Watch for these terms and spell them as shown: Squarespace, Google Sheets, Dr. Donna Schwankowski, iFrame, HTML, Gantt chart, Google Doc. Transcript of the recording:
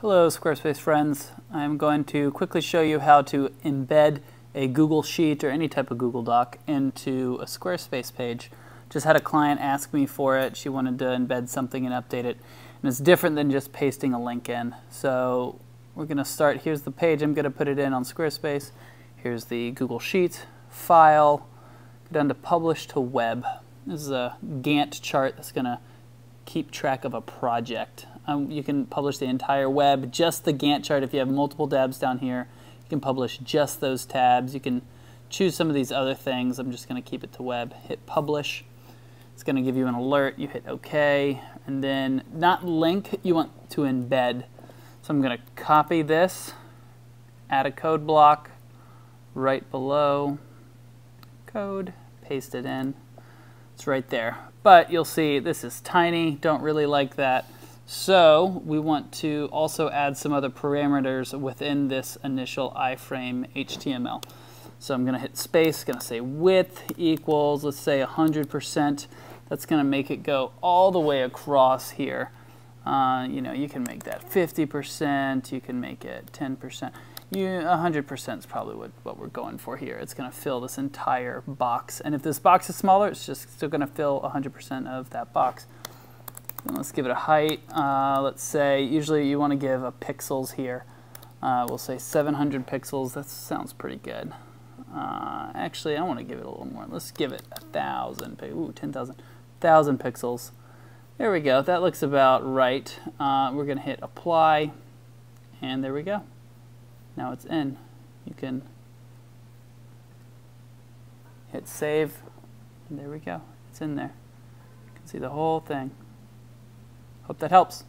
Hello Squarespace friends. I'm going to quickly show you how to embed a Google Sheet or any type of Google Doc into a Squarespace page. Just had a client ask me for it. She wanted to embed something and update it. And it's different than just pasting a link in. So we're going to start. Here's the page I'm going to put it in on Squarespace. Here's the Google Sheet, File, go down to Publish to Web. This is a Gantt chart that's going to keep track of a project. You can publish the entire web, just the Gantt chart. If you have multiple tabs down here, you can publish just those tabs. You can choose some of these other things. I'm just going to keep it to web. Hit publish. It's going to give you an alert. You hit OK. And then not link, you want to embed. So I'm going to copy this, add a code block right below code, paste it in. It's right there. But you'll see this is tiny. Don't really like that. So we want to also add some other parameters within this initial iFrame HTML. So I'm going to hit space, going to say width equals, let's say 100%. That's going to make it go all the way across here. You know, you can make that 50%, you can make it 10%. 100% is probably what we're going for here. It's going to fill this entire box. And if this box is smaller, it's just still going to fill 100% of that box. And let's give it a height. Let's say, usually you want to give a pixels here. We'll say 700 pixels. That sounds pretty good. Actually, I want to give it a little more. Let's give it 1,000. Ooh, 10,000. 1,000 pixels. There we go. That looks about right. We're going to hit apply. And there we go. Now it's in. You can hit save. And there we go. It's in there. You can see the whole thing. Hope that helps.